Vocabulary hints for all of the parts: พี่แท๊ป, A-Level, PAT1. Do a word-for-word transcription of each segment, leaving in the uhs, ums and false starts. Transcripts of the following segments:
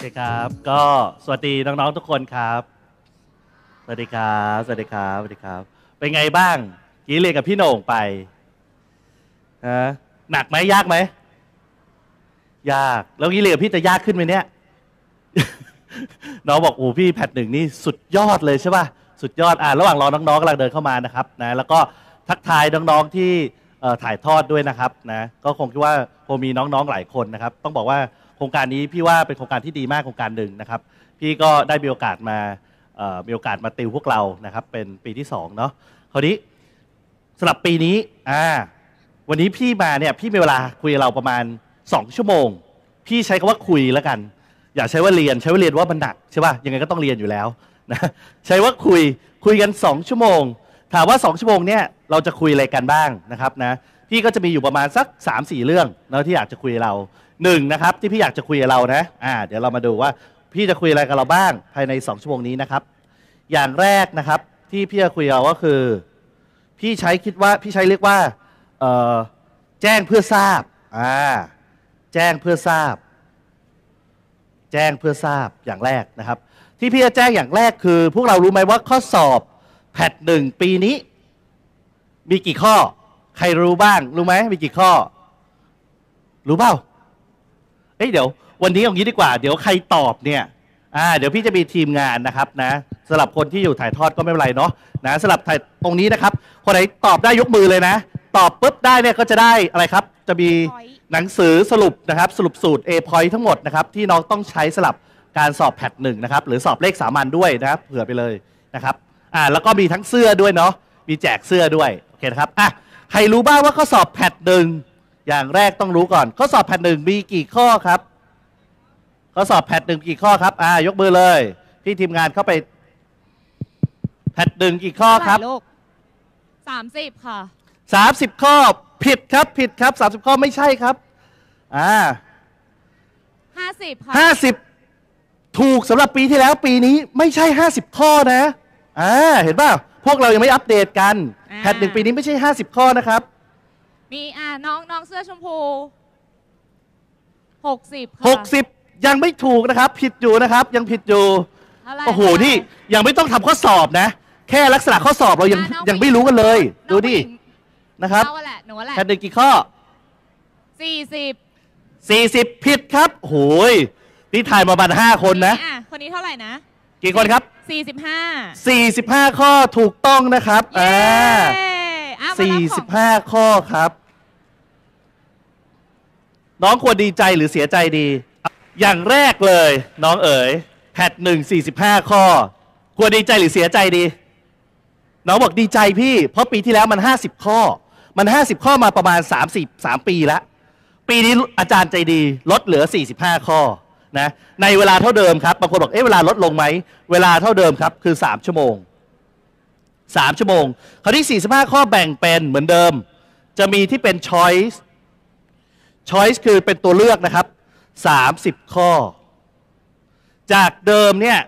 โอเคครับก็สวัสดีน้องๆทุกคนครับสวัสดีครับสวัสดีครับสวัสดีครับเป็นไงบ้างกี้เรียนกับพี่โหน่งไปฮะหนักไหมยากไหมยากแล้วกี้เรียนกับพี่จะยากขึ้นไหมเนี่ยน้องบอกโอ้พี่แพทหนึ่งนี่สุดยอดเลยใช่ป่ะสุดยอดอ่ะระหว่างรอน้องๆกำลังเดินเข้ามานะครับนะแล้วก็ทักทายน้องๆที่ถ่ายทอดด้วยนะครับนะก็คงคิดว่าคงมีน้องๆหลายคนนะครับต้องบอกว่าโครงการนี้พี่ว่าเป็นโครงการที่ดีมากโครงการหนึ่งนะครับพี่ก็ได้มีโอกาสมามีโอกาสมาติวพวกเรานะครับเป็นปีที่สองเนาะคราวนี้สำหรับปีนี้อ่าวันนี้พี่มาเนี่ยพี่มีเวลาคุยเราประมาณสองชั่วโมงพี่ใช้คำว่าคุยแล้วกันอย่าใช้ว่าเรียนใช้ว่าเรียนว่ามันหนักใช่ป่ะยังไงก็ต้องเรียนอยู่แล้วนะใช้ว่าคุยคุยกันสองชั่วโมงถามว่าสองชั่วโมงเนี่ยเราจะคุยอะไรกันบ้างนะครับนะพี่ก็จะมีอยู่ประมาณสัก สามถึงสี่ เรื่องนะที่อยากจะคุยเราหนึ่งนะครับที่พี่อยากจะคุยกับเรานะอ่าเดี๋ยวเรามาดูว่าพี่จะคุยอะไรกับเราบ้างภายในสองชั่วโมงนี้นะครับอย่างแรกนะครับที่พี่จะคุยเราก็คือพี่ใช้คิดว่าพี่ใช้เรียกว่าเอ่อแจ้งเพื่อทราบอ่าแจ้งเพื่อทราบแจ้งเพื่อทราบอย่างแรกนะครับที่พี่จะแจ้งอย่างแรกคือพวกเรารู้ไหมว่าข้อสอบแพทหนึ่งปีนี้มีกี่ข้อใครรู้บ้างรู้ไหมมีกี่ข้อรู้เปล่าเอ้ยเดี๋ยววันนี้เอางี้ดีกว่าเดี๋ยวใครตอบเนี่ยอ่าเดี๋ยวพี่จะมีทีมงานนะครับนะสำหรับคนที่อยู่ถ่ายทอดก็ไม่เป็นไรเนาะนะสำหรับถ่ายตรงนี้นะครับคนไหนตอบได้ยกมือเลยนะตอบปุ๊บได้เนี่ยก็จะได้อะไรครับจะมีหนังสือสรุปนะครับสรุปสูตร A-Point ทั้งหมดนะครับที่น้องต้องใช้สำหรับการสอบแพทหนึ่งนะครับหรือสอบเลขสามัญด้วยนะครับเผื่อไปเลยนะครับอ่าแล้วก็มีทั้งเสื้อด้วยเนาะมีแจกเสื้อด้วยโอเคนะครับอ่ะใครรู้บ้างว่าข้อสอบแพทหนึ่งอย่างแรกต้องรู้ก่อนข้อสอบแพทหนึ่งมีกี่ข้อครับข้อสอบแพทหนึ่งกี่ข้อครับอ่ายกมือเลยพี่ทีมงานเข้าไปแพทหนึ่งกี่ข้อครับสามสิบค่ะสามสิบข้อผิดครับผิดครับสามสิบข้อไม่ใช่ครับอ่าห้าสิบค่ะห้าสิบถูกสำหรับปีที่แล้วปีนี้ไม่ใช่ห้าสิบข้อนะอ่าเห็นป่ะพวกเรายังไม่อัปเดตกันแพทหนึ่งปีนี้ไม่ใช่ห้าสิบข้อนะครับมีอ่าน้องน้องเสื้อชมพูหกสิบหกสิบยังไม่ถูกนะครับผิดอยู่นะครับยังผิดอยู่โอ้โหนี่ยังไม่ต้องทำข้อสอบนะแค่ลักษณะข้อสอบเรายังยังไม่รู้กันเลยดูดินะครับแค่เด็กกี่ข้อสี่สิบสี่สิบผิดครับโอ้ยนี่ถ่ายมาบันห้าคนนะคนนี้เท่าไหร่นะกี่คนครับสี่สิบห้าสี่สิบห้าข้อถูกต้องนะครับอ่าสี่สิบห้าข้อครับน้องควรดีใจหรือเสียใจดีอย่างแรกเลยน้องเอ๋ยแพทหนึ่งสี่สิบห้าข้อควรดีใจหรือเสียใจดีน้องบอกดีใจพี่เพราะปีที่แล้วมันห้าสิบข้อมันห้าสิบข้อมาประมาณสามสิบสามปีแล้วปีนี้อาจารย์ใจดีลดเหลือสี่สิบห้าข้อนะในเวลาเท่าเดิมครับบางคนบอกเอ๊ะเวลาลดลงไหมเวลาเท่าเดิมครับคือสามชั่วโมงสามชั่วโมงคราวที่สี่สิบห้าข้อแบ่งเป็นเหมือนเดิมจะมีที่เป็น choice choice คือเป็นตัวเลือกนะครับสามสิบข้อจากเดิมเนี่ย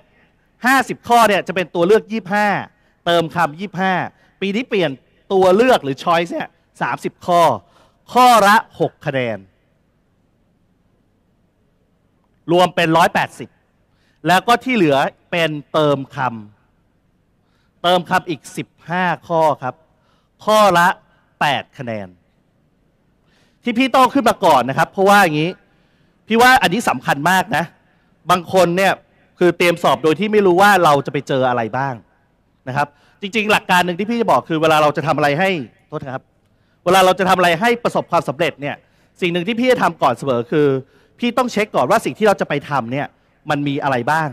ห้าสิบข้อเนี่ยจะเป็นตัวเลือกยี่สิบห้าเติมคำยี่สิบห้าปีนี้เปลี่ยนตัวเลือกหรือ choice เนี่ยสามสิบข้อข้อละหกคะแนนรวมเป็นหนึ่งร้อยแปดสิบแล้วก็ที่เหลือเป็นเติมคำเติมคำอีกสิบห้าข้อครับข้อละแปดคะแนนที่พี่ต้องขึ้นมาก่อนนะครับเพราะว่าอย่างนี้พี่ว่าอันนี้สำคัญมากนะบางคนเนี่ยคือเตรียมสอบโดยที่ไม่รู้ว่าเราจะไปเจออะไรบ้างนะครับจริงๆหลักการหนึ่งที่พี่จะบอกคือเวลาเราจะทำอะไรให้โทษนะครับเวลาเราจะทำอะไรให้ประสบความสำเร็จเนี่ยสิ่งหนึ่งที่พี่จะทำก่อนเสมอคือพี่ต้องเช็คก่อนว่าสิ่งที่เราจะไปทำเนี่ยมันมีอะไรบ้าง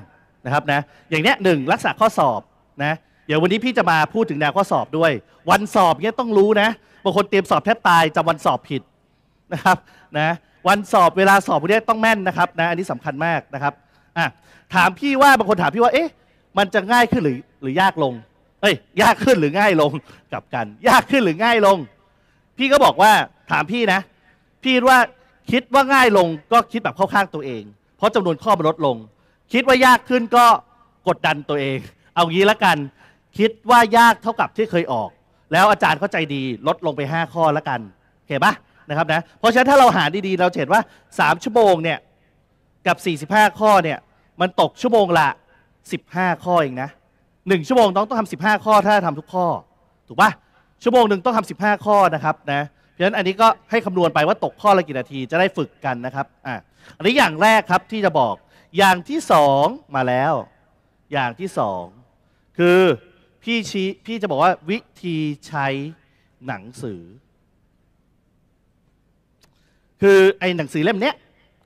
นะครับนะอย่างเนี้ยหนึ่งลักษณะข้อสอบนะเดี๋ยววันนี้พี่จะมาพูดถึงแนวข้อสอบด้วยวันสอบเนี่ยต้องรู้นะบางคนเตรียมสอบแทบตายจำวันสอบผิดนะครับนะวันสอบเวลาสอบพวกนี้ต้องแม่นนะครับนะอันนี้สำคัญมากนะครับอ่ะถามพี่ว่าบางคนถามพี่ว่าเอ๊ะมันจะง่ายขึ้นหรือหรือยากลงเอ้ยยากขึ้นหรือง่ายลงกลับกันยากขึ้นหรือง่ายลงพี่ก็บอกว่าถามพี่นะพี่ว่าคิดว่าง่ายลงก็คิดแบบเข้าข้างตัวเองเพราะจำนวนข้อมันลดลงคิดว่ายากขึ้นก็กดดันตัวเองเอางี้ละกันคิดว่ายากเท่ากับที่เคยออกแล้วอาจารย์เข้าใจดีลดลงไปห้าข้อละกันโอเคปะนะครับนะเพราะฉะนั้นถ้าเราหาดีๆเราเห็นว่าสามชั่วโมงเนี่ยกับสี่สิบห้าข้อเนี่ย มันตกชั่วโมงละสิบห้าข้อเองนะหนึ่งชั่วโมงน้องต้องทำสิบห้าข้อถ้าทำทุกข้อถูกป่ะชั่วโมงหนึ่งต้องทำสิบห้าข้อนะครับนะเพราะฉะนั้นอันนี้ก็ให้คำนวณไปว่าตกข้อละกี่นาทีจะได้ฝึกกันนะครับอ่ะอันนี้อย่างแรกครับที่จะบอกอย่างที่สองมาแล้วอย่างที่สองคือพี่ชี้พี่จะบอกว่าวิธีใช้หนังสือคือไอ้หนังสือเล่มเนี้ย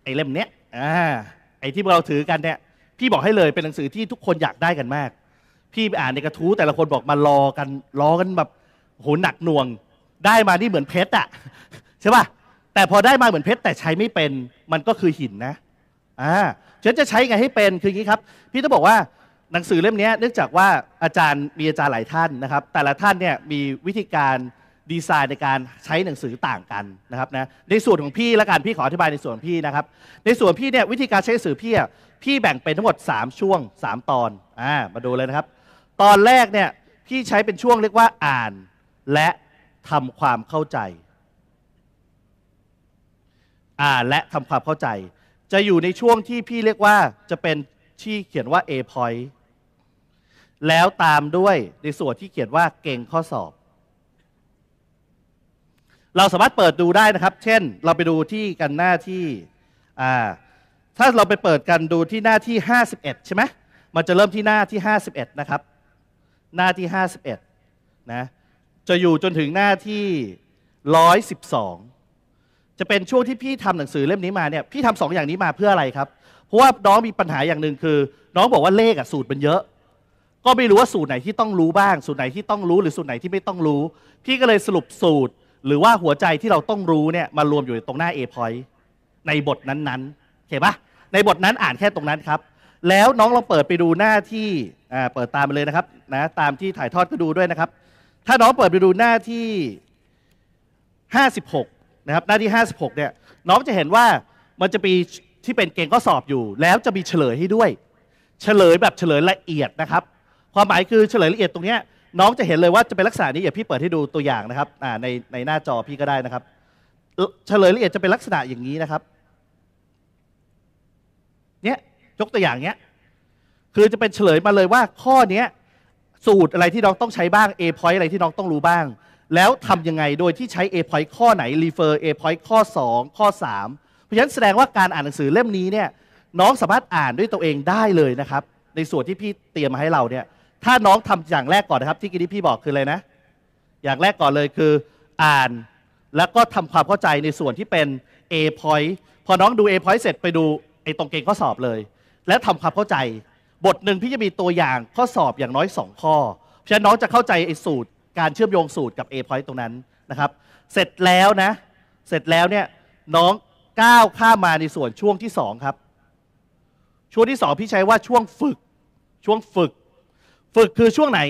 ไอ้เล่มเนี้ยอ่าไอ้ที่เราถือกันเนี่ยพี่บอกให้เลยเป็นหนังสือที่ทุกคนอยากได้กันมากพี่ไปอ่านในกระทู้แต่ละคนบอกมารอกันรอกันแบบโหหนักหน่วงได้มานี่เหมือนเพชรอ่ะใช่ป่ะแต่พอได้มาเหมือนเพชรแต่ใช้ไม่เป็นมันก็คือหินนะอ่าฉันจะใช้ไงให้เป็นคืออย่างนี้ครับพี่ต้องบอกว่าหนังสือเล่มนี้เนื่องจากว่าอาจารย์มีอาจารย์หลายท่านนะครับแต่ละท่านเนี่ยมีวิธีการดีไซน์ในการใช้หนังสือต่างกันนะครับนะในส่วนของพี่และกันพี่ขออธิบายในส่วนพี่นะครับในส่วนพี่เนี่ยวิธีการใช้หนังสือพี่พี่แบ่งเป็นทั้งหมดสามช่วงสามตอนอ่ามาดูเลยนะครับตอนแรกเนี่ยพี่ใช้เป็นช่วงเรียกว่าอ่านและทำความเข้าใจอ่านและทำความเข้าใจจะอยู่ในช่วงที่พี่เรียกว่าจะเป็นที่เขียนว่า A point แล้วตามด้วยในส่วนที่เขียนว่าเก่งข้อสอบเราสามารถเปิดดูได้นะครับเช่นเราไปดูที่กันหน้าที่อ่าถ้าเราไปเปิดกันดูที่หน้าที่ห้าสิบเอ็ดใช่ไหมมันจะเริ่มที่หน้าที่ห้าสิบเอ็ดนะครับหน้าที่ห้าสิบเอ็ดนะจะอยู่จนถึงหน้าที่หนึ่งร้อยสิบสองจะเป็นช่วงที่พี่ทำหนังสือเล่มนี้มาเนี่ยพี่ทำสองอย่างนี้มาเพื่ออะไรครับเพราะว่าน้องมีปัญหาอย่างหนึ่งคือน้องบอกว่าเลขอะสูตรมันเยอะก็ไม่รู้ว่าสูตรไหนที่ต้องรู้บ้างสูตรไหนที่ต้องรู้หรือสูตรไหนที่ไม่ต้องรู้พี่ก็เลยสรุปสูตรหรือว่าหัวใจที่เราต้องรู้เนี่ยมารวมอยู่ตรงหน้า A point ในบทนั้นๆเข้าใจปะในบทนั้นอ่านแค่ตรงนั้นครับแล้วน้องลองเปิดไปดูหน้าที่อ่าเปิดตามไปเลยนะครับนะตามที่ถ่ายทอดก็ดูด้วยนะครับถ้าน้องเปิดไปดูหน้าที่ห้าสิบหกนะครับหน้าที่ห้าสิบหกเนี่ยน้องจะเห็นว่ามันจะมีที่เป็นเกณฑ์ข้อสอบอยู่แล้วจะมีเฉลยให้ด้วยเฉลยแบบเฉลยละเอียดนะครับความหมายคือเฉลยละเอียดตรงเนี้ยน้องจะเห็นเลยว่าจะเป็นลักษณะนี้เดี๋ยวพี่เปิดให้ดูตัวอย่างนะครับในในหน้าจอพี่ก็ได้นะครับเฉลยละเอียดจะเป็นลักษณะอย่างนี้นะครับเนี้ยยกตัวอย่างเนี้ยคือจะเป็นเฉลยมาเลยว่าข้อเนี้ยสูตรอะไรที่น้องต้องใช้บ้าง A point อะไรที่น้องต้องรู้บ้างแล้วทำยังไงโดยที่ใช้ A point ข้อไหน refer A point ข้อสองข้อสามเพราะฉะนั้นแสดงว่าการอ่านหนังสือเล่มนี้เนี่ยน้องสามารถอ่านด้วยตัวเองได้เลยนะครับในส่วนที่พี่เตรียมมาให้เราเนี่ยถ้าน้องทำอย่างแรกก่อนนะครับที่กินนี้พี่บอกคืออะไรนะอย่างแรกก่อนเลยคืออ่านแล้วก็ทำความเข้าใจในส่วนที่เป็น A point พอน้องดู A point เสร็จไปดูไอ้ตรงเกณฑ์ข้อสอบเลยและทำความเข้าใจบทหนึ่งพี่จะมีตัวอย่างข้อสอบอย่างน้อยสองข้อเพราะฉะนั้นน้องจะเข้าใจไอ้สูตรการเชื่อมโยงสูตรกับ A point ตรงนั้นนะครับเสร็จแล้วนะเสร็จแล้วเนี่ยน้องก้าวข้ามมาในส่วนช่วงที่สองครับช่วงที่สองพี่ใช้ว่าช่วงฝึกช่วงฝึกฝึกคือช่วงไหน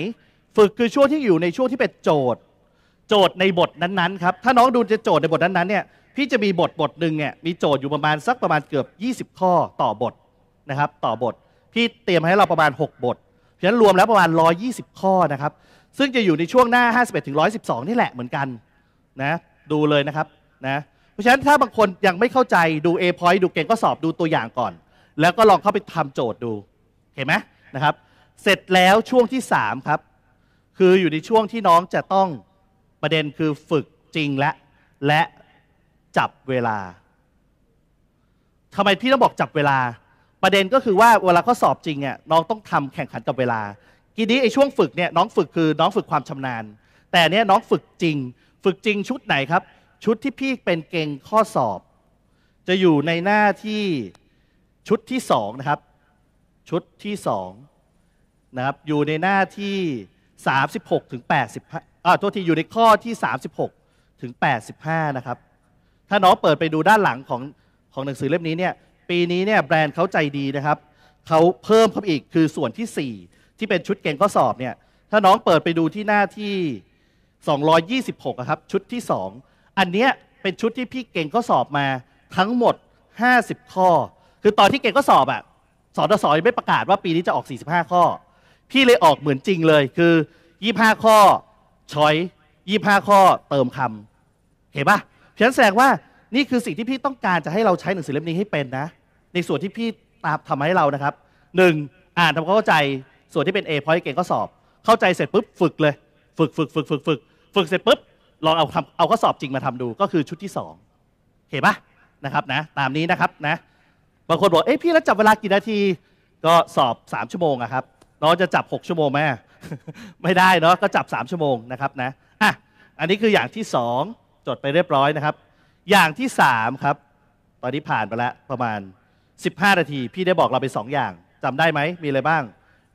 ฝึกคือช่วงที่อยู่ในช่วงที่เป็นโจทย์โจทย์ในบทนั้นๆครับถ้าน้องดูจะโจทย์ในบทนั้นๆเนี่ยพี่จะมีบทบทหนึ่งเนี่ยมีโจทย์อยู่ประมาณสักประมาณเกือบยี่สิบข้อต่อบทนะครับต่อบทพี่เตรียมให้เราประมาณหกบทเพราะฉะนั้นรวมแล้วประมาณหนึ่งร้อยยี่สิบข้อนะครับซึ่งจะอยู่ในช่วงหน้าห้าสิบเอ็ดถึงหนึ่งร้อยสิบสองนี่แหละเหมือนกันนะดูเลยนะครับนะเพราะฉะนั้นถ้าบางคนยังไม่เข้าใจดู A point ดูเกณฑ์ข้อสอบดูตัวอย่างก่อนแล้วก็ลองเข้าไปทำโจทย์ดูเห็นไหมนะครับเสร็จแล้วช่วงที่สามครับคืออยู่ในช่วงที่น้องจะต้องประเด็นคือฝึกจริงและและจับเวลาทำไมพี่ต้องบอกจับเวลาประเด็นก็คือว่าเวลาข้อสอบจริงเนี่ยน้องต้องทำแข่งขันกับเวลาทีนี้ไอ้ช่วงฝึกเนี่ยน้องฝึกคือน้องฝึกความชำนาญแต่เนี่ยน้องฝึกจริงฝึกจริงชุดไหนครับชุดที่พี่เป็นเก่งข้อสอบจะอยู่ในหน้าที่ชุดที่สองนะครับชุดที่สองนะครับอยู่ในหน้าที่สามสิบหกถึงแปดสิบห้าอ่าโทษทีอยู่ในข้อที่สามสิบหกถึงแปดสิบห้านะครับถ้าน้องเปิดไปดูด้านหลังของของหนังสือเล่มนี้เนี่ยปีนี้เนี่ยแบรนด์เขาใจดีนะครับเขาเพิ่มเข้าอีกคือส่วนที่สี่ที่เป็นชุดเกณฑ์ข้อสอบเนี่ยถ้าน้องเปิดไปดูที่หน้าที่สองร้อยยี่สิบหกนะครับชุดที่สองอันเนี้ยเป็นชุดที่พี่เกณฑ์ข้อสอบมาทั้งหมดห้าสิบข้อคือตอนที่เกณฑ์ข้อสอบอ่ะสทศยังไม่ประกาศว่าปีนี้จะออกสี่สิบห้าข้อพี่เลยออกเหมือนจริงเลยคือยี่สิบห้าข้อช้อยยี่สิบห้าข้อเติมคำเห็นปะฉะนั้นแสดงว่านี่คือสิ่งที่พี่ต้องการจะให้เราใช้หนังสือเล่มนี้ให้เป็นนะในส่วนที่พี่ตามทำให้เรานะครับ หนึ่งอ่านทำความเข้าใจส่วนที่เป็น A point เก่งก็สอบเข้าใจเสร็จปุ๊บฝึกเลยฝึกฝึกฝึกฝึกฝึกฝึกเสร็จปุ๊บลองเอาทำเอาข้อสอบจริงมาทำดูก็คือชุดที่สองเห็นปะนะครับนะตามนี้นะครับนะบางคนบอกเอ้ยพี่แล้วจับเวลากี่นาทีก็สอบสามชั่วโมงอะครับน้องจะจับหกชั่วโมงไหมไม่ได้เนาะก็จับสามชั่วโมงนะครับนะอ่ะอันนี้คืออย่างที่สองจดไปเรียบร้อยนะครับอย่างที่สามครับตอนนี้ผ่านไปแล้วประมาณสิบห้านาทีพี่ได้บอกเราไปสองอย่างจำได้ไหมมีอะไรบ้าง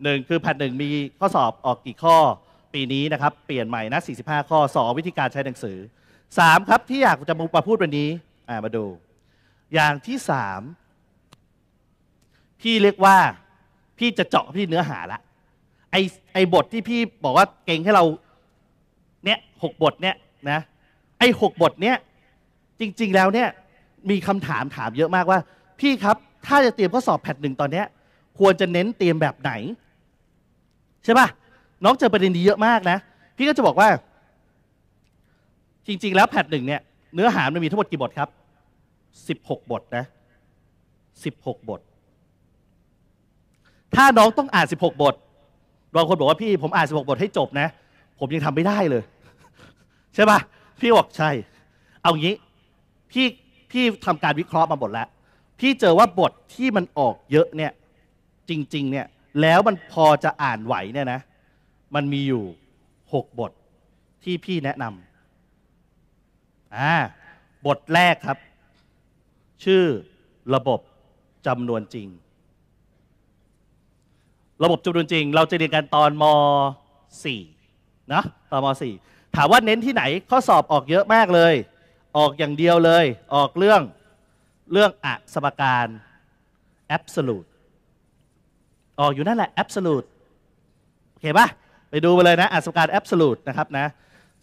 หนึ่งคือแพทหนึ่งมีข้อสอบออกกี่ข้อปีนี้นะครับเปลี่ยนใหม่นะสี่สิบห้าข้อสองวิธีการใช้หนังสือสามครับที่อยากจะมาพูดวันนี้อ่ามาดูอย่างที่สามพี่เรียกว่าพี่จะเจาะที่เนื้อหาละไอไอบทที่พี่บอกว่าเก่งให้เราเนี้ยหกบทเนี้ยนะไอหกบทเนี้ยจริงๆแล้วเนี้ยมีคำถามถามเยอะมากว่าพี่ครับถ้าจะเตรียมข้อสอบแพทหนึ่งตอนเนี้ยควรจะเน้นเตรียมแบบไหนใช่ป่ะน้องเจอประเด็นนี้เยอะมากนะพี่ก็จะบอกว่าจริงๆแล้วแพทหนึ่งเนี้ยเนื้อหามันมีทั้งหมดกี่บทครับสิบหกบทนะสิบหกบทถ้าน้องต้องอ่านสิบหกบทบางคนบอกว่าพี่ผมอ่านสิบหกบทให้จบนะผมยังทำไม่ได้เลยใช่ป่ะพี่บอกใช่เอางี้พี่พี่ทำการวิเคราะห์มาบทแล้วพี่เจอว่าบทที่มันออกเยอะเนี่ยจริงๆเนี่ยแล้วมันพอจะอ่านไหวเนี่ยนะมันมีอยู่หกบทที่พี่แนะนำอ่าบทแรกครับชื่อระบบจำนวนจริงระบบจำนวนจริงเราจะเรียนกันตอนม .สี่ นะตอนม .สี่ ถามว่าเน้นที่ไหนข้อสอบออกเยอะมากเลยออกอย่างเดียวเลยออกเรื่องเรื่องอสมการ absolute ออกอยู่นั่นแหละ absolute โอเคป่ะไปดูไปเลยนะอสมการ absolute นะครับนะ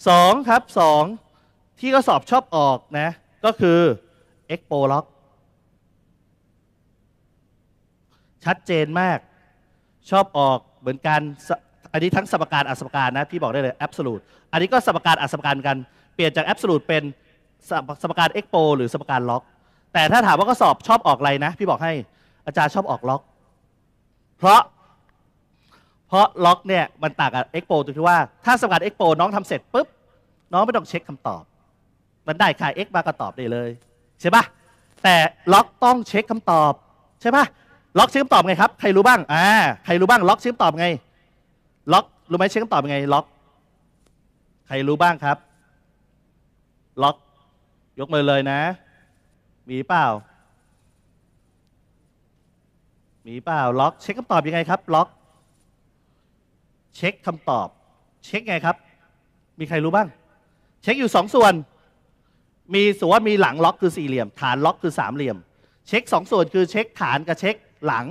สองครับสองที่ข้อสอบชอบออกนะก็คือ explog ชัดเจนมากชอบออกเหมือนกันอันนี้ทั้งสมการอสมการนะพี่บอกได้เลย absolute อันนี้ก็สมการอสมการกันเปลี่ยนจาก absolute เป็นสมการ expo หรือสมการล็อกแต่ถ้าถามว่าก็สอบชอบออกอะไรนะพี่บอกให้อาจารย์ชอบออกล็อกเพราะเพราะล็อกเนี่ยมันต่างกับ expo ตรงที่ว่าถ้าสมการ expo น้องทำเสร็จปุ๊บน้องไม่ต้องเช็คคำตอบมันได้ค่า x มาก็ตอบได้เลยใช่ปะแต่ล็อกต้องเช็คคำตอบใช่ปะล็อกเช็คคำตอบไงครับใครรู้บ้างอ่าใครรู้บ้างล็อกเช็คคำตอบไงล็อกรู้ไหมเช็คคำตอบไงล็อกใครรู้บ้างครับล็อกยกมือเลยนะมีเปล่ามีเปล่าล็อกเช็คคำตอบยังไงครับล็อกเช็คคำตอบเช็คไงครับมีใครรู้บ้างเช็คอยู่สองส่วนมีส่วนมีหลังล็อกคือสี่เหลี่ยมฐานล็อกคือสามเหลี่ยมเช็คสองส่วนคือเช็คฐานกับเช็คหลัง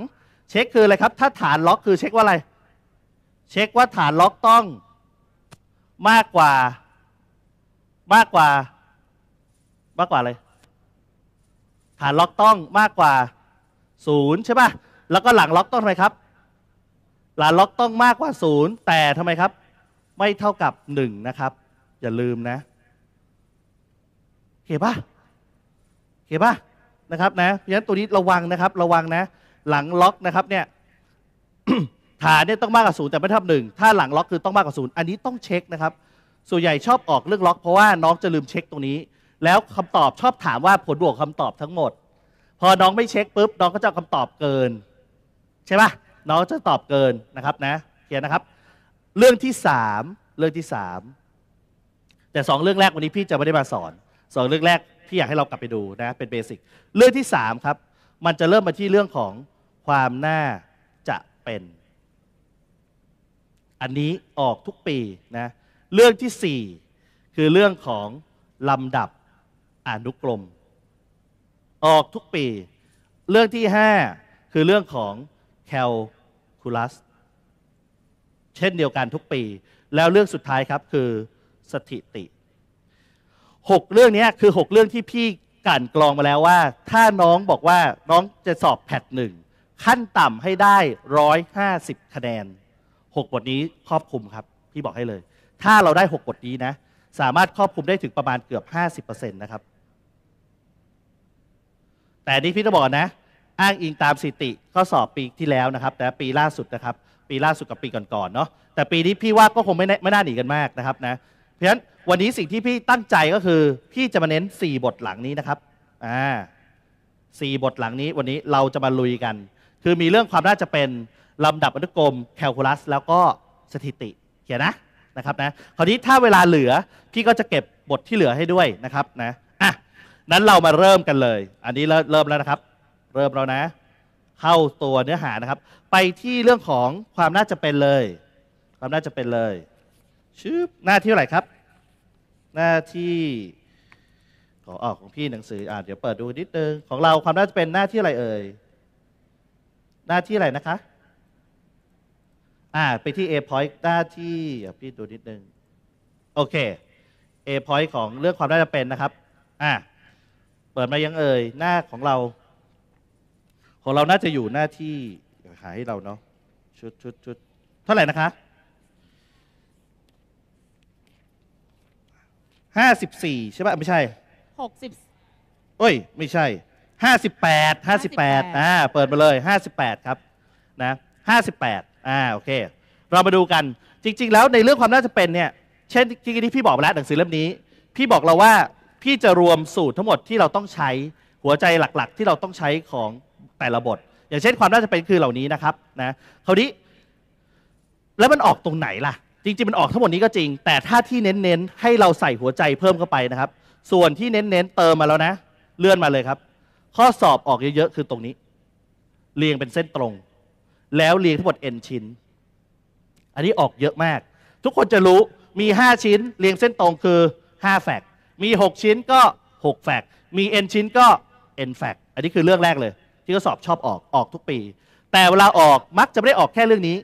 เช็คคืออะไรครับถ้าฐานล็อกคือเช็คว่าอะไรเช็คว่าฐานล็อกต้องมากกว่ามากกว่ามากกว่าอะไรฐานล็อกต้องมากกว่าศูนย์ใช่ป่ะแล้วก็หลังล็อกต้องทำไมครับหลังล็อกต้องมากกว่าศูนย์แต่ทำไมครับไม่เท่ากับหนึ่งนะครับอย่าลืมนะเห็นป่ะเห็นป่ะนะครับนะเพราะฉะนั้นตัวนี้ระวังนะครับระวังนะหลังล็อกนะครับเนี่ย ฐานเนี่ยต้องมากกว่าศูนย์แต่ไม่เท่าหนึ่งถ้าหลังล็อกคือต้องมากกว่าศูนย์อันนี้ต้องเช็คนะครับส่วนใหญ่ชอบออกเรื่องล็อกเพราะว่าน้องจะลืมเช็คตรงนี้แล้วคำตอบชอบถามว่าผลบวกคำตอบทั้งหมดพอน้องไม่เช็คปุ๊บน้องก็จะคำตอบเกินใช่ป่ะน้องจะตอบเกินนะครับนะเขียนนะครับเรื่องที่สามเรื่องที่สามแต่สองเรื่องแรกวันนี้พี่จะไม่ได้มาสอนสองเรื่องแรกพี่อยากให้เรากลับไปดูนะเป็นเบสิกเรื่องที่สามครับมันจะเริ่มมาที่เรื่องของความน่าจะเป็นอันนี้ออกทุกปีนะเรื่องที่สี่คือเรื่องของลำดับอนุกรมออกทุกปีเรื่องที่ห้าคือเรื่องของแคลคูลัสเช่นเดียวกันทุกปีแล้วเรื่องสุดท้ายครับคือสถิติหกเรื่องนี้คือหกเรื่องที่พี่กั่นกรองมาแล้วว่าถ้าน้องบอกว่าน้องจะสอบแพทหนึ่งขั้นต่ำให้ได้ร้อยห้าสิบคะแนนหกบทนี้ครอบคลุมครับพี่บอกให้เลยถ้าเราได้หกบทนี้นะสามารถครอบคลุมได้ถึงประมาณเกือบห้าสิบเปอร์เซ็นต์นะครับแต่นี่พี่จะบอกนะ อ้างอิงตามสถิติข้อสอบปีที่แล้วนะครับแต่ปีล่าสุดนะครับปีล่าสุดกับปีก่อนๆเนาะแต่ปีนี้พี่ว่าก็คงไม่ไม่น่าหนีกันมากนะครับนะเพราะฉะนั้นวันนี้สิ่งที่พี่ตั้งใจก็คือพี่จะมาเน้นสี่บทหลังนี้นะครับอ่าสี่บทหลังนี้วันนี้เราจะมาลุยกันคือมีเรื่องความน่าจะเป็นลำดับอนุกรมแคลคูลัสแล้วก็สถิติเขียนนะนะครับนะคราวนี้ถ้าเวลาเหลือพี่ก็จะเก็บบทที่เหลือให้ด้วยนะครับนะอ่ะนั้นเรามาเริ่มกันเลยอันนี้เริ่มแล้วนะครับเริ่มแล้วนะเข้าตัวเนื้อหานะครับไปที่เรื่องของความน่าจะเป็นเลยความน่าจะเป็นเลยชื่อหน้าที่อะไรครับหน้าที่ขอออกของพี่หนังสืออ่าเดี๋ยวเปิดดูนิดนึงของเราความน่าจะเป็นหน้าที่อะไรเอ่ยหน้าที่อะไรนะคะอ่าไปที่ A point หน้าที่พี่ดูนิดนึงโอเค A point ของเรื่องความน่าจะเป็นนะครับอ่าเปิดมายังเอ่ยหน้าของเราของเราน่าจะอยู่หน้าที่หาให้เราเนาะชุดชุดชุดเท่าไหร่นะคะห้าสิบสี่ใช่ป่ะไม่ใช่หกสิบเอ้ยไม่ใช่ห้าสิบแปดห้าสิบแปดอ่าเปิดมาเลยห้าสิบแปดครับนะห้าสิบแปดอ่าโอเคเรามาดูกันจริงๆแล้วในเรื่องความน่าจะเป็นเนี่ยเช่นที่ที่พี่บอกไปแล้วหนังสือเล่มนี้พี่บอกเราว่าพี่จะรวมสูตรทั้งหมดที่เราต้องใช้หัวใจหลักๆที่เราต้องใช้ของแต่ละบทอย่างเช่นความน่าจะเป็นคือเหล่านี้นะครับนะคราวนี้แล้วมันออกตรงไหนล่ะจริงๆมันออกทั้งหมดนี้ก็จริงแต่ถ้าที่เน้นๆให้เราใส่หัวใจเพิ่มเข้าไปนะครับส่วนที่เน้นๆเติมมาแล้วนะเลื่อนมาเลยครับข้อสอบออกเยอะๆคือตรงนี้เรียงเป็นเส้นตรงแล้วเรียงทั้งหมด n ชิ้นอันนี้ออกเยอะมากทุกคนจะรู้มีห้าชิ้นเรียงเส้นตรงคือห้าแฟกมีหกชิ้นก็หกแฟกมี n ชิ้นก็ n แฟกอันนี้คือเรื่องแรกเลยที่เขาสอบชอบออกออกทุกปีแต่เวลาออกมักจะไม่ได้ออกแค่เรื่องนี้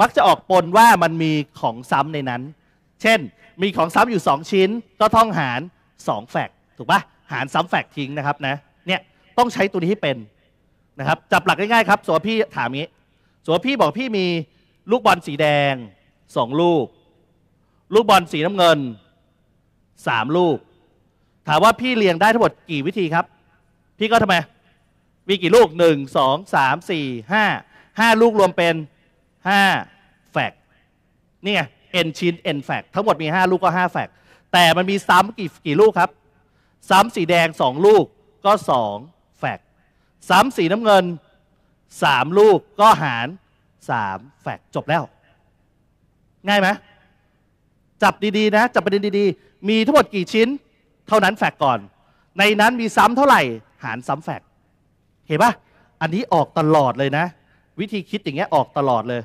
มักจะออกปนว่ามันมีของซ้ำในนั้นเช่นมีของซ้ำอยู่สองชิ้นก็ท่องหารสองแฟกถูกปะหารซ้ำแฟกทิ้งนะครับนะเนี่ยต้องใช้ตัวนี้ให้เป็นนะครับจับหลักง่ายๆครับสมมติพี่ถามงี้สมมติพี่บอกพี่มีลูกบอลสีแดงสองลูกลูกบอลสีน้ำเงินสามลูกถามว่าพี่เรียงได้ทั้งหมดกี่วิธีครับพี่ก็ทำไมมีกี่ลูกหนึ่งสองสามสี่ห้าห้าลูกรวมเป็นห้าแฟกนี่ไง n ชิ้น n แฟกทั้งหมดมีห้าลูกก็ห้าแฟกแต่มันมีซ้ำกี่กี่ลูกครับซ้ำสีแดงสองลูกก็สองแฟกซ้ำสีน้ำเงินสามลูกก็หารสามแฟกจบแล้วง่ายไหมจับดีๆนะจับประเด็นดีๆมีทั้งหมดกี่ชิ้นเท่านั้นแฟกก่อนในนั้นมีซ้ำเท่าไหร่หารซ้ำแฟกเห็นปะอันนี้ออกตลอดเลยนะวิธีคิดอย่างเงี้ยออกตลอดเลย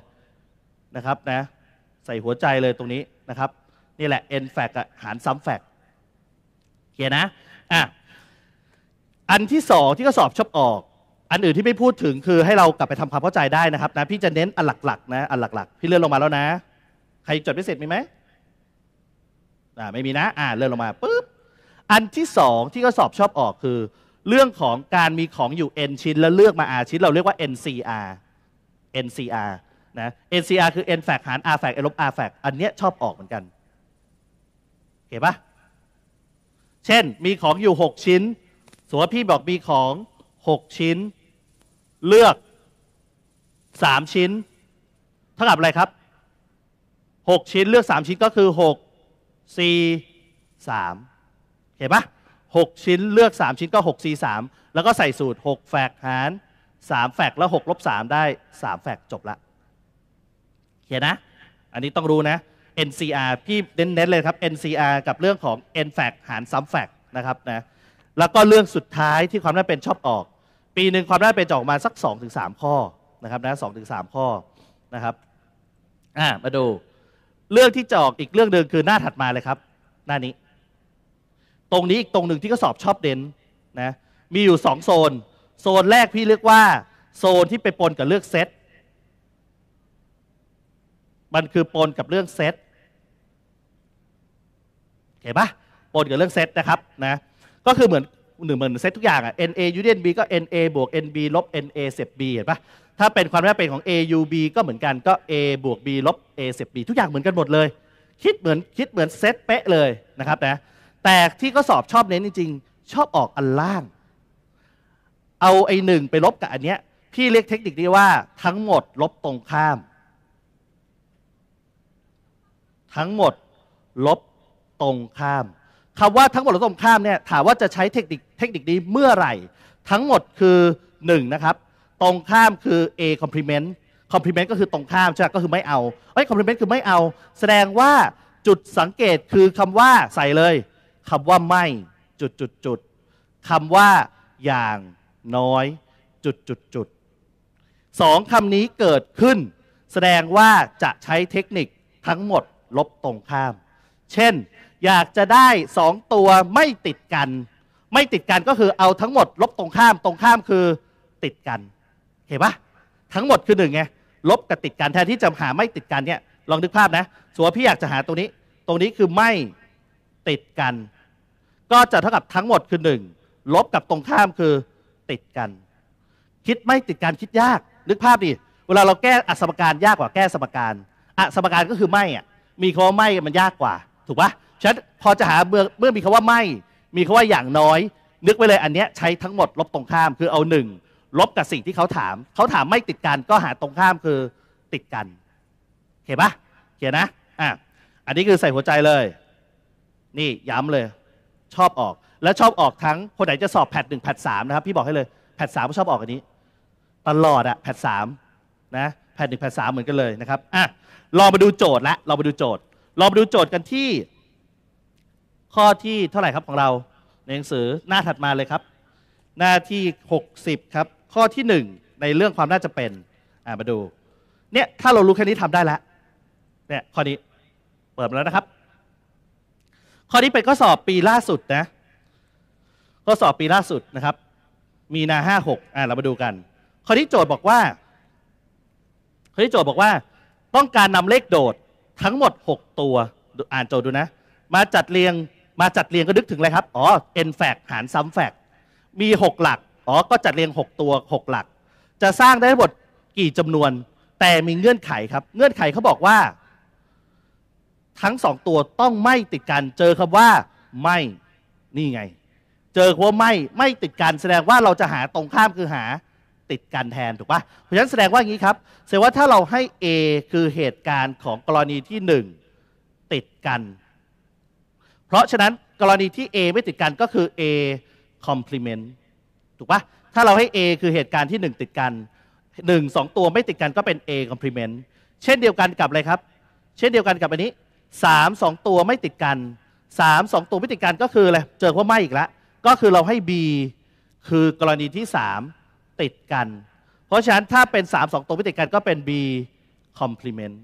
นะครับนะใส่หัวใจเลยตรงนี้นะครับนี่แหละ n fact อ่ะหารซ้ำ fact เขียนนะอ่ะอันที่สองที่ก็สอบชอบออกอันอื่นที่ไม่พูดถึงคือให้เรากลับไปทำความเข้าใจได้นะครับนะพี่จะเน้นอันหลักๆนะอันหลักๆพี่เลื่อนลงมาแล้วนะใครจดไม่เสร็จมีไหมอ่าไม่มีนะอ่าเลื่อนลงมาปุ๊บอันที่สองที่ก็สอบชอบออกคือเรื่องของการมีของอยู่ n ชิ้นแล้วเลือกมา r ชิ้นเราเรียกว่า เอ็น ซี อาร์ เอ็น ซี อาร์ นะ เอ็น ซี อาร์ คือ n fact หาร r fact n ลบ r fact อันเนี้ยชอบออกเหมือนกันเห็นปะเช่นมีของอยู่หกชิ้นสมมติว่าพี่บอกมีของหกชิ้นเลือกสามชิ้นเท่ากับอะไรครับหกชิ้นเลือกสามชิ้นก็คือหก สี่ สามเห็นปะหกชิ้นเลือกสามชิ้นก็หก สี่ สามแล้วก็ใส่สูตรหกแฟกหารสามแฟกแล้วหกลบสามได้สามแฟกจบละเขียนนะอันนี้ต้องรู้นะ เอ็น ซี อาร์ พี่เน้นๆเลยครับ เอ็น ซี อาร์ กับเรื่องของ n fact หารซ้ำแฟกนะครับนะแล้วก็เรื่องสุดท้ายที่ความน่าเป็นชอบออกปีหนึ่งความน่าเป็นจะออกมาสัก สองถึงสาม ข้อนะครับนะ สองถึงสาม ข้อนะครับอ่ะมาดูเรื่องที่จะออกอีกเรื่องหนึ่งคือหน้าถัดมาเลยครับหน้านี้ตรงนี้อีกตรงหนึ่งที่ก็สอบชอบเด่นนะมีอยู่สองโซนโซนแรกพี่เรียกว่าโซนที่ไปปนกับเรื่องเซตมันคือปนกับเรื่องเซตเห็นปะปนกับเรื่องเซตนะครับนะก็คือเหมือนหนึ่งเหมือนเซตทุกอย่างอะ n a union b ก็ n a บวก n b ลบ n a เสร็จ b เห็นปะถ้าเป็นความน่าเป็นของ a u b ก็เหมือนกันก็ a บวก b ลบ a เสร็จ b ทุกอย่างเหมือนกันหมดเลยคิดเหมือนคิดเหมือนเซตเป๊ะเลยนะครับนะแต่ที่ก็สอบชอบเน้นจริงๆชอบออกอันล่างอ เอาไอ้หนึ่งไปลบกับอันเนี้ยพี่เรียกเทคนิคนี้ว่าทั้งหมดลบตรงข้ามทั้งหมดลบตรงข้ามคำว่าทั้งหมดลบตรงข้ามเนี่ยถามว่าจะใช้เทคนิคเทคนิคนี้เมื่อไหร่ทั้งหมดคือหนึ่งนะครับตรงข้ามคือ A complement complement ก็คือตรงข้ามใช่ไหมก็คือไม่เอาเอ้ย complement คือไม่เอาแสดงว่าจุดสังเกตคือคำว่าใส่เลยคำว่าไม่จุดจุดจุดคำว่าอย่างน้อยจุดจุดจุดสองคำนี้เกิดขึ้นแสดงว่าจะใช้เทคนิคทั้งหมดลบตรงข้ามเช่นอยากจะได้สองตัวไม่ติดกันไม่ติดกันก็คือเอาทั้งหมดลบตรงข้ามตรงข้ามคือติดกันเห็นปะทั้งหมดคือหนึ่งไงลบกับติดกันแทนที่จะหาไม่ติดกันเนี่ยลองนึกภาพนะสมมุติพี่อยากจะหาตรงนี้ตรงนี้คือไม่ติดกันก็จะเท่ากับทั้งหมดคือหนึ่งลบกับตรงข้ามคือติดกันคิดไม่ติดกันคิดยากนึกภาพดิเวลาเราแก้อสมการยากกว่าแก้สมการอสมการก็คือไม่อ่ะมีคำว่าไม่มันยากกว่าถูกปะฉะนั้นพอจะหาเมื่อเมื่อมีคำว่าไม่มีคำว่าอย่างน้อยนึกไว้เลยอันเนี้ยใช้ทั้งหมดลบตรงข้ามคือเอาหนึ่งลบกับสิ่งที่เขาถามเขาถามไม่ติดกันก็หาตรงข้ามคือติดกันเห็นปะเห็นนะอ่ะอันนี้คือใส่หัวใจเลยนี่ย้ำเลยชอบออกและชอบออกทั้งคนไหนจะสอบแพทหนึ่งแพทสามนะครับพี่บอกให้เลยแพทสามชอบออกอันนี้ตลอดอะแพทสามนะแพทหนึ่งแพทสามเหมือนกันเลยนะครับอ่ะลองมาดูโจทย์ละเรามาดูโจทย์ลองมาดูโจทย์กันที่ข้อที่เท่าไหร่ครับของเราในหนังสือหน้าถัดมาเลยครับหน้าที่หกสิบครับข้อที่หนึ่งในเรื่องความน่าจะเป็นอ่ะมาดูเนี่ยถ้าเรารู้แค่นี้ทำได้แล้วเนี่ยข้อนี้เปิดมาแล้วนะครับข้อนี้เป็นข้อสอบปีล่าสุดนะข้อสอบปีล่าสุดนะครับมีนาห้าหกอ่ะเรามาดูกันข้อนี้โจทย์บอกว่าข้อนี้โจทย์บอกว่าต้องการนำเลขโดดทั้งหมดหกตัวอ่านโจทย์ดูนะมาจัดเรียงมาจัดเรียงก็นึกถึงอะไรครับอ๋อ n fact หารซ้ำ fact มีหกหลักอ๋อก็จัดเรียงหกตัวหกหลักจะสร้างได้ทั้งหมดกี่จำนวนแต่มีเงื่อนไขครับเงื่อนไขเขาบอกว่าทั้งสองตัวต้องไม่ติดกันเจอคำว่าไม่นี่ไงเจอคำว่าไม่ไม่ติดกันแสดงว่าเราจะหาตรงข้ามคือหาติดกันแทนถูกป่ะเพราะฉะนั้นแสดงว่าอย่างนี้ครับแสดงว่าถ้าเราให้ A คือเหตุการณ์ของกรณีที่หนึ่งติดกันเพราะฉะนั้นกรณีที่ A ไม่ติดกันก็คือ A complement ถูกป่ะถ้าเราให้ A คือเหตุการณ์ที่หนึ่งติดกันหนึ่ง สองตัวไม่ติดกันก็เป็น A complement เช่นเดียวกันกับอะไรครับเช่นเดียวกันกับอันนี้สาม สองตัวไม่ติดกันสาม สองตัวไม่ติดกันก็คืออะไรเจอว่าไม่อีกแล้วก็คือเราให้ B คือกรณีที่สามติดกันเพราะฉะนั้นถ้าเป็นสาม สองตัวไม่ติดกันก็เป็น B complement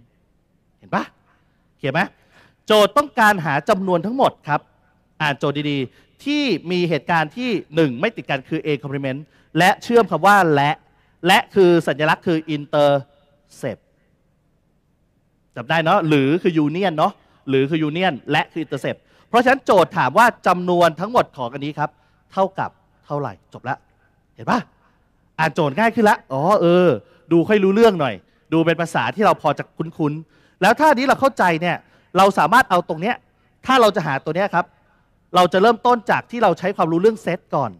เห็นป่ะเห็นไหมโจทย์ต้องการหาจำนวนทั้งหมดครับอ่านโจทย์ดีๆที่มีเหตุการณ์ที่หนึ่งไม่ติดกันคือ A complement และเชื่อมคำว่าและและคือสัญลักษณ์คือ intercept จำได้เนาะหรือคือ union เนาะหรือคือ union และคือ intercept เพราะฉะนั้นโจทย์ถามว่าจำนวนทั้งหมดของอันนี้ครับเท่ากับเท่าไหร่จบละเห็นปะอ่านโจทย์ง่ายขึ้นละอ๋อเออดูค่อยรู้เรื่องหน่อยดูเป็นภาษาที่เราพอจะคุ้นๆแล้วถ้านี้เราเข้าใจเนี่ยเราสามารถเอาตรงเนี้ยถ้าเราจะหาตัวเนี้ยครับเราจะเริ่มต้นจากที่เราใช้ความรู้เรื่องเซตก่อน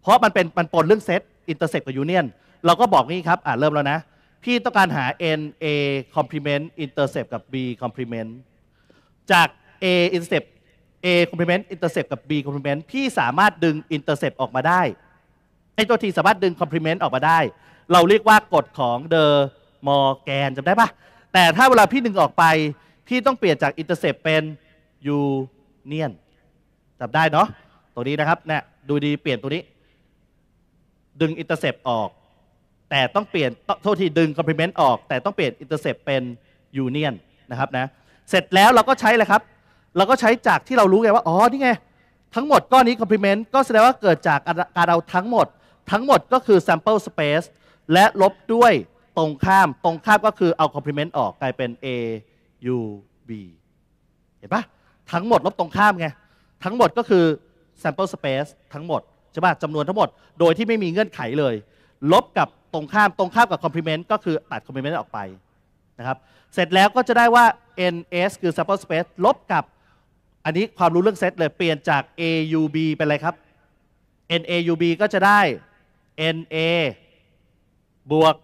เพราะมันเป็นมันปนเรื่องเซตอินเตอร์เซกกับยูเนียนเราก็บอกงี้ครับอ่ะเริ่มแล้วนะพี่ต้องการหา n a complement intercept กับ b complement จาก a intercept a complement intercept กับ b complement พี่สามารถดึง intercept ออกมาได้ไอ้ตัวที่สามารถดึง complement ออกมาได้เราเรียกว่ากฎของเดอมอร์แกนจำได้ปะแต่ถ้าเวลาพี่ดึงออกไปที่ต้องเปลี่ยนจาก intercept เป็น union จำได้เนาะตรงนี้นะครับเนี่ยดูดีเปลี่ยนตัวนี้ดึง intercept ออกแต่ต้องเปลี่ยนโทษทีดึง complement ออกแต่ต้องเปลี่ยน intercept เป็น union นะครับนะเสร็จแล้วเราก็ใช้เลยครับเราก็ใช้จากที่เรารู้ไงว่าอ๋อนี่ไงทั้งหมดก้อนนี้ complement ก็แสดงว่าเกิดจากการเอาทั้งหมดทั้งหมดก็คือ sample space และลบด้วยตรงข้ามตรงข้ามก็คือเอา complement ออกกลายเป็น a u b เห็นปะทั้งหมดลบตรงข้ามไงทั้งหมดก็คือ sample space ทั้งหมดใช่ปะจำนวนทั้งหมดโดยที่ไม่มีเงื่อนไขเลยลบกับตรงข้ามตรงข้ามกับ complement ก็คือตัด complement ออกไปนะครับเสร็จแล้วก็จะได้ว่า n s คือ sample space ลบกับอันนี้ความรู้เรื่องเซตเลยเปลี่ยนจาก a u b เป็นอะไรครับ n a u b ก็จะได้ เอ็น เอ บวก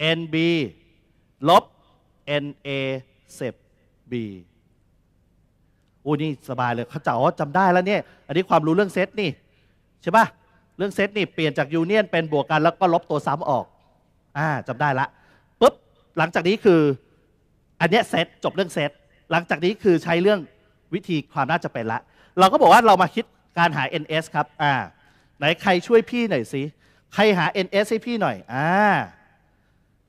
เอ็น บี ลบ เอ็น เอ เซฟ B อู้นี่สบายเลยเขาจะอ๋อจำได้แล้วเนี่ยอันนี้ความรู้เรื่องเซตนี่ใช่ป่ะเรื่องเซตนี่เปลี่ยนจากยูเนียนเป็นบวกกันแล้วก็ลบตัวซ้ำออกอ่าจำได้ละปุ๊บหลังจากนี้คืออันเนี้ยเซตจบเรื่องเซตหลังจากนี้คือใช้เรื่องวิธีความน่าจะเป็นละเราก็บอกว่าเรามาคิดการหา เอ็น เอส ครับอ่าไหนใครช่วยพี่หน่อยสิใครหา เอ็น เอส ให้พี่หน่อยอ่า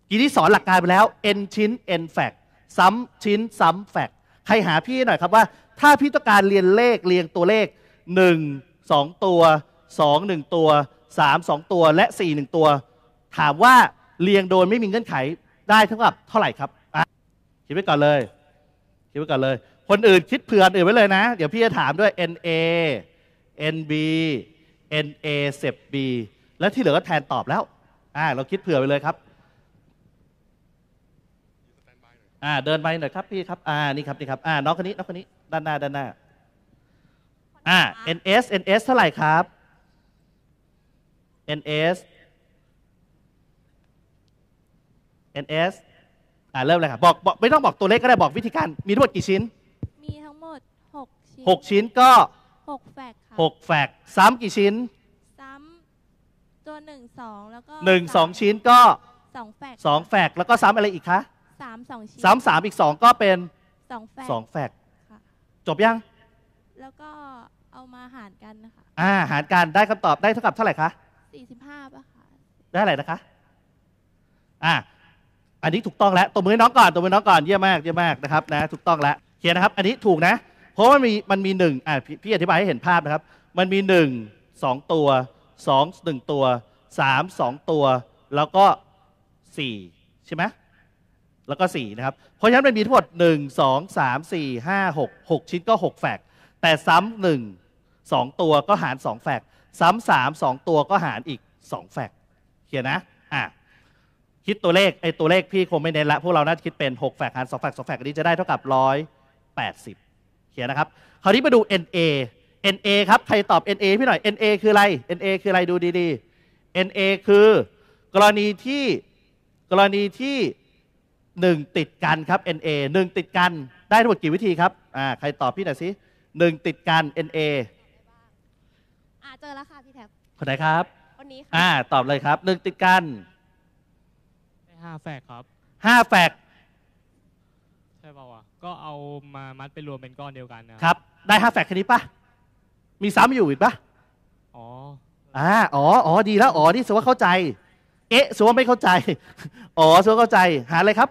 กี่ที่สอนหลักการไปแล้ว n ชิ้น n fact ซ้ำชิ้นซ้ำ fact ใครหาพี่หน่อยครับว่าถ้าพี่ต้องการเรียนเลขเรียงตัวเลขหนึ่ง สองตัวสอง หนึ่งตัวสาม สองตัวและสี่ หนึ่งตัวถามว่าเรียงโดยไม่มีเงื่อนไขได้เท่ากับเท่าไหร่ครับคิดไว้ก่อนเลยคิดไว้ก่อนเลยคนอื่นคิดเผื่ออื่นไว้เลยนะเดี๋ยวพี่จะถามด้วย เอ็น เอ เอ็น บี เอ็น เอ เซฟ B แล้วที่เหลือก็แทนตอบแล้วอ่าเราคิดเผื่อไปเลยครับอ่าเดินไปหน่อยครับพี่ครับอ่านี่ครับนี่ครับอ่าน้องคนนี้น้องคนนี้ด้านหน้าด้านหน้าอ่า เอ็น เอส เอ็น เอส เท่าไหร่ครับ เอ็น เอส เอ็น เอส อ่าเริ่มเลยครับบอกบอกไม่ต้องบอกตัวเลขก็ได้บอกวิธีการมีทั้งหมดกี่ชิ้นมีทั้งหมดหกชิ้นหกชิ้นก็หกแฟกค่ะหกแฟกซ้ำกี่ชิ้นซ้ำตัวหนึ่ง สองแล้วก็หนึ่ง สองชิ้นก็สองแฟกสองแฟกแล้วก็ซ้ำอะไรอีกคะสาม สองชิ้น สาม สามอีกสองก็เป็นสองแฟกสองแฟกค่ะจบยังแล้วก็เอามาหารกันนะคะอ่าหารกันได้คำตอบได้เท่ากับเท่าไหร่คะสี่สิบห้าป่ะคะได้อะไรนะคะอ่าอันนี้ถูกต้องแล้วตัวมือน้องก่อนตัวมือน้องก่อนเยี่ยมมากเยี่ยมมากนะครับนะถูกต้องแล้วเขียนนะครับอันนี้ถูกนะเพราะมันมีมันมีหนึ่งอ่าพี่อธิบายให้เห็นภาพนะครับมันมีหนึ่ง สองตัวสอง หนึ่งตัวสาม สองตัวแล้วก็สี่ใช่ไหมแล้วก็สี่นะครับเพราะฉะนั้นมันมีทั้งหมดหนึ่ง สอง สาม สี่ ห้า หก หกชิ้นก็หกแฟกแต่ซ้ำหนึ่ง สองตัวก็หารสองแฟกซ้ำสาม สองตัวก็หารอีกสองแฟกเขียนนะอ่ะคิดตัวเลขไอ้ตัวเลขพี่คงไม่เน้นละพวกเราน่าจะคิดเป็นหกแฟกหารสองแฟกสองแฟกนี้จะได้เท่ากับหนึ่งร้อยแปดสิบเขียนนะครับคราวนี้มาดู เอ็น เอ เอ็น เอ ครับใครตอบ เอ็น เอ พี่หน่อย เอ็น เอ คืออะไร เอ็น เอ คืออะไรดูดีๆ เอ็น เอ คือกรณีที่กรณีที่หนึ่งติดกันครับ เอ็น เอ หนึ่งติดกันได้ทั้งหมดกี่วิธีครับอ่าใครตอบพี่หน่อยสิหนึ่งติดกัน เอ็น เอ อ่าเจอแล้วค่ะพี่แท็บคนไหนครับคนนี้ค่ะอ่าตอบเลยครับหนึ่งติดกันห้าแฟกครับห้าแฟกใช่ป่าวะก็เอามามัดไปรวมเป็นก้อนเดียวกันนะครับได้ห้าแฟกแค่นี้ป่ะมีซ้ำอยู่อีกป่ะอ๋ออ่าอ๋ออ๋อดีแล้วอ๋อนี่สมว่าเข้าใจเอ๊ะสมว่าไม่เข้าใจอ๋อสมว่าเข้าใจหาอะไรครับ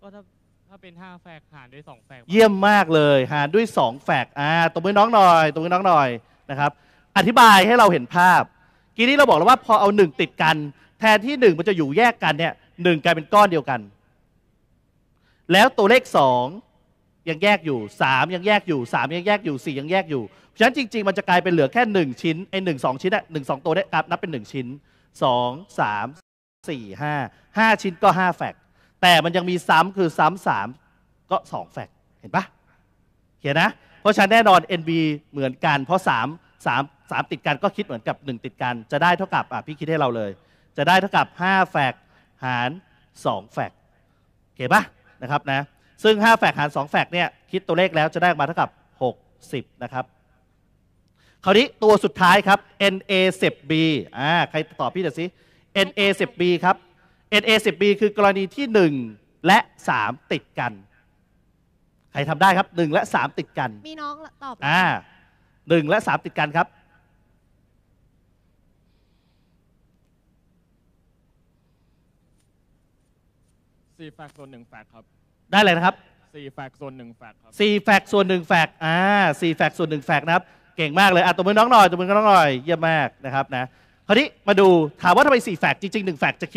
ก็ถ้าถ้าเป็นห้าแฟกหารด้วยสองแฟกเยี่ยมมากเลยหารด้วยสองแฟกอ่าตบมือน้องหน่อยตบมือน้องหน่อยนะครับอธิบายให้เราเห็นภาพกีนี้เราบอกแล้วว่าพอเอาหนึ่งติดกันแทนที่หนึ่งมันจะอยู่แยกกันเนี่ยหนึ่งกลายเป็นก้อนเดียวกันแล้วตัวเลขสองยังแยกอยู่สามยังแยกอยู่สามยังแยกอยู่สี่ยังแยกอยู่ฉะนั้นจริงๆมันจะกลายเป็นเหลือแค่หนึ่งชิ้นไอ้หนึ่ง สองชิ้นอะหนึ่งสองตัวเนี่ยนับเป็นหนึ่งชิ้นสอง สาม สี่ ห้า ห้าชิ้นก็ห้าแฟกแต่มันยังมีซ้ำคือซ้ำสามก็สองแฟกเห็นปะเขียนนะเพราะฉะนั้นแน่นอน เอ็น บี เหมือนกันเพราะสาม สาม สามติดกันก็คิดเหมือนกับหนึ่งติดกันจะได้เท่ากับอ่ะพี่คิดให้เราเลยจะได้เท่ากับห้าแฟกหารสองแฟกโอเคป่ะนะครับนะซึ่งห้าแฟกหารสองแฟกเนี่ยคิดตัวเลขแล้วจะได้มาเท่ากับหกสิบนะครับคราวนี้ตัวสุดท้ายครับ เอ็น เอ เซฟ B อ่าใครตอบพี่หน่อยสิ เอ็น เอ เซฟ B ครับ เอ็น เอ เซฟ B คือกรณีที่หนึ่งและสามติดกันใครทำได้ครับหนึ่งและสามติดกันมีน้องตอบอ่าหนึ่งและสามติดกันครับสี่แฟกส่วนหนึ่งแฟกครับได้เลยนะครับสี่แฟกส่วนหนึ่งแฟกครับสี่แฟกส่วนหนึ่งแฟกอ่าสี่แฟกส่วนหนึ่งแฟกนะครับเก่งมากเลยอ่ะตัวมือน้องหน่อยตัวมือน้องหน่อยเยี่ยมมากนะครับนะคราวนี้มาดูถามว่าทำไมสี่แฟกจริงๆหนึ่งแฟกจะ